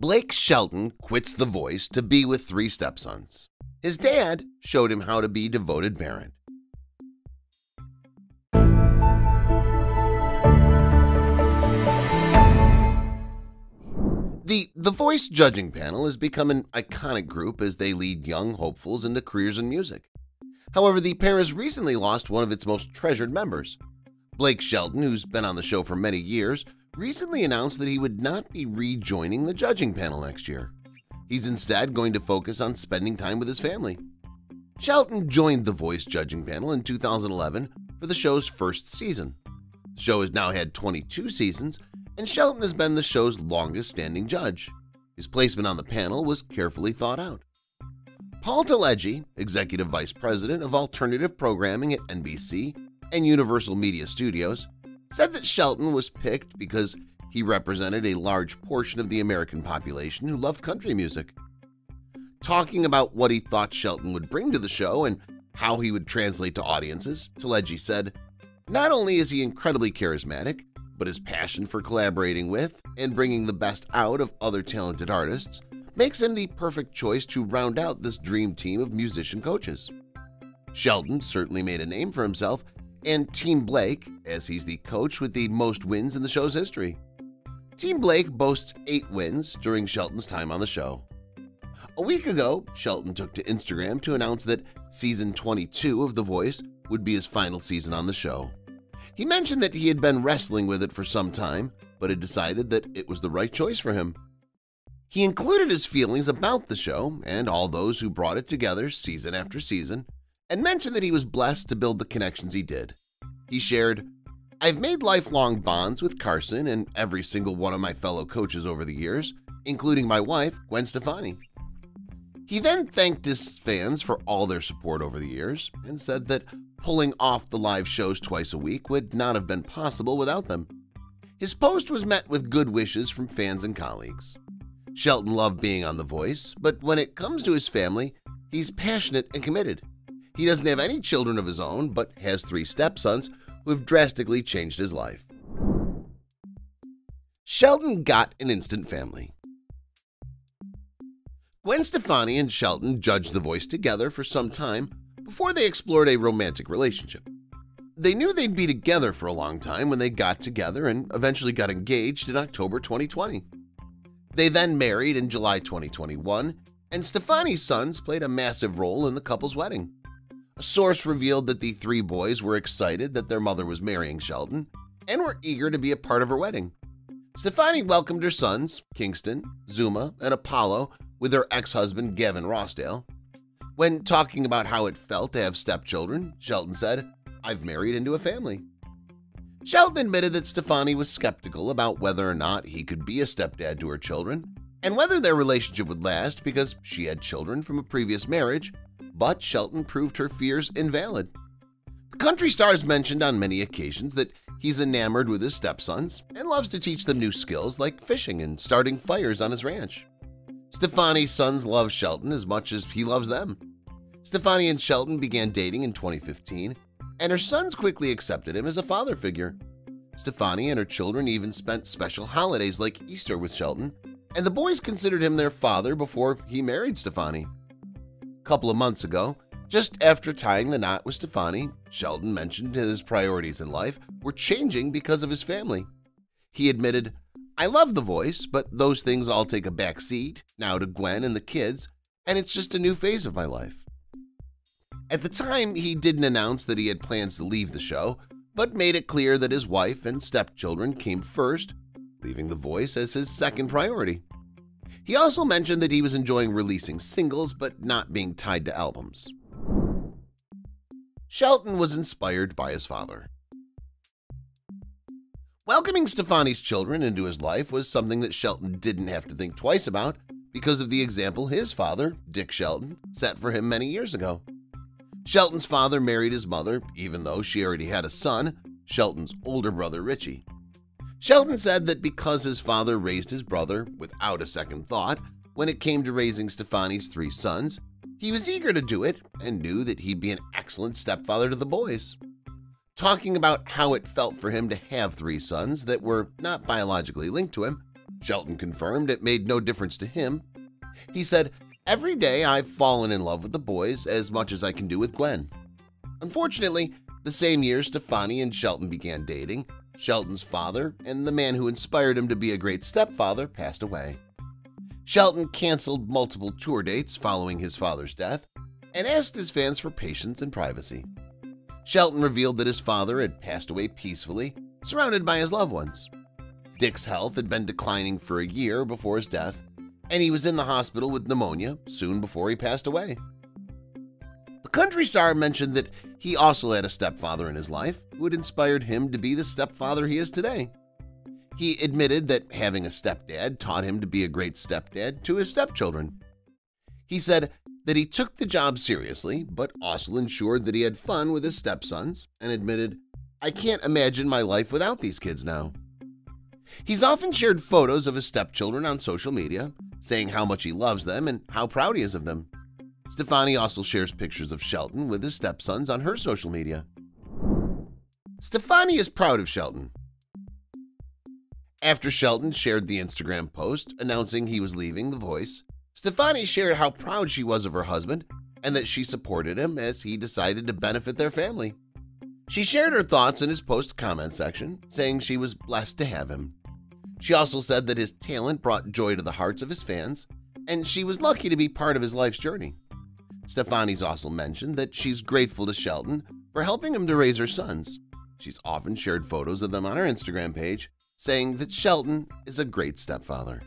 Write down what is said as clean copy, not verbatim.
Blake Shelton quits The Voice to be with three stepsons. His dad showed him how to be a devoted parent. The Voice judging panel has become an iconic group as they lead young hopefuls into careers in music. However, the pair has recently lost one of its most treasured members. Blake Shelton, who's been on the show for many years, recently announced that he would not be rejoining the judging panel next year. He's instead going to focus on spending time with his family. Shelton joined The Voice judging panel in 2011 for the show's first season. The show has now had 22 seasons, and Shelton has been the show's longest-standing judge. His placement on the panel was carefully thought out. Paul Telegdy, Executive Vice President of Alternative Programming at NBC and Universal Media Studios, said that Shelton was picked because he represented a large portion of the American population who loved country music. Talking about what he thought Shelton would bring to the show and how he would translate to audiences, Telegdy said, "Not only is he incredibly charismatic, but his passion for collaborating with and bringing the best out of other talented artists makes him the perfect choice to round out this dream team of musician coaches." Shelton certainly made a name for himself and Team Blake, as he's the coach with the most wins in the show's history. Team Blake boasts 8 wins during Shelton's time on the show. A week ago, Shelton took to Instagram to announce that season 22 of The Voice would be his final season on the show. He mentioned that he had been wrestling with it for some time, but had decided that it was the right choice for him. He included his feelings about the show and all those who brought it together season after season, and mentioned that he was blessed to build the connections he did. He shared, "I've made lifelong bonds with Carson and every single one of my fellow coaches over the years, including my wife, Gwen Stefani." He then thanked his fans for all their support over the years and said that pulling off the live shows twice a week would not have been possible without them. His post was met with good wishes from fans and colleagues. Shelton loved being on The Voice, but when it comes to his family, he's passionate and committed. He doesn't have any children of his own, but has 3 stepsons who have drastically changed his life. Shelton got an instant family. Gwen Stefani and Shelton judged The Voice together for some time before they explored a romantic relationship. They knew they'd be together for a long time when they got together and eventually got engaged in October 2020. They then married in July 2021, and Stefani's sons played a massive role in the couple's wedding. A source revealed that the 3 boys were excited that their mother was marrying Shelton and were eager to be a part of her wedding. Stefani welcomed her sons, Kingston, Zuma, and Apollo, with her ex-husband Gavin Rossdale. When talking about how it felt to have stepchildren, Shelton said, "I've married into a family." Shelton admitted that Stefani was skeptical about whether or not he could be a stepdad to her children and whether their relationship would last because she had children from a previous marriage, but Shelton proved her fears invalid. The country star has mentioned on many occasions that he's enamored with his stepsons and loves to teach them new skills like fishing and starting fires on his ranch. Stefani's sons love Shelton as much as he loves them. Stefani and Shelton began dating in 2015, and her sons quickly accepted him as a father figure. Stefani and her children even spent special holidays like Easter with Shelton, and the boys considered him their father before he married Stefani. Couple of months ago, just after tying the knot with Stefani, Shelton mentioned that his priorities in life were changing because of his family. He admitted, "I love The Voice, but those things all take a back seat now to Gwen and the kids, and it's just a new phase of my life." At the time, he didn't announce that he had plans to leave the show, but made it clear that his wife and stepchildren came first, leaving The Voice as his second priority. He also mentioned that he was enjoying releasing singles but not being tied to albums. Shelton was inspired by his father. Welcoming Stefani's children into his life was something that Shelton didn't have to think twice about because of the example his father, Dick Shelton, set for him many years ago. Shelton's father married his mother, even though she already had a son, Shelton's older brother Richie. Shelton said that because his father raised his brother without a second thought when it came to raising Stefani's 3 sons, he was eager to do it and knew that he'd be an excellent stepfather to the boys. Talking about how it felt for him to have 3 sons that were not biologically linked to him, Shelton confirmed it made no difference to him. He said, "Every day I've fallen in love with the boys as much as I can do with Gwen." Unfortunately, the same year Stefani and Shelton began dating, Shelton's father and the man who inspired him to be a great stepfather passed away. Shelton canceled multiple tour dates following his father's death and asked his fans for patience and privacy. Shelton revealed that his father had passed away peacefully, surrounded by his loved ones. Dick's health had been declining for a year before his death, and he was in the hospital with pneumonia soon before he passed away. The country star mentioned that he also had a stepfather in his life who had inspired him to be the stepfather he is today. He admitted that having a stepdad taught him to be a great stepdad to his stepchildren. He said that he took the job seriously, but also ensured that he had fun with his stepsons, and admitted, "I can't imagine my life without these kids now." He's often shared photos of his stepchildren on social media, saying how much he loves them and how proud he is of them. Stefani also shares pictures of Shelton with his stepsons on her social media. Stefani is proud of Shelton. After Shelton shared the Instagram post announcing he was leaving The Voice, Stefani shared how proud she was of her husband and that she supported him as he decided to benefit their family. She shared her thoughts in his post comment section, saying she was blessed to have him. She also said that his talent brought joy to the hearts of his fans, and she was lucky to be part of his life's journey. Stefani's also mentioned that she's grateful to Shelton for helping him to raise her sons. She's often shared photos of them on her Instagram page, saying that Shelton is a great stepfather.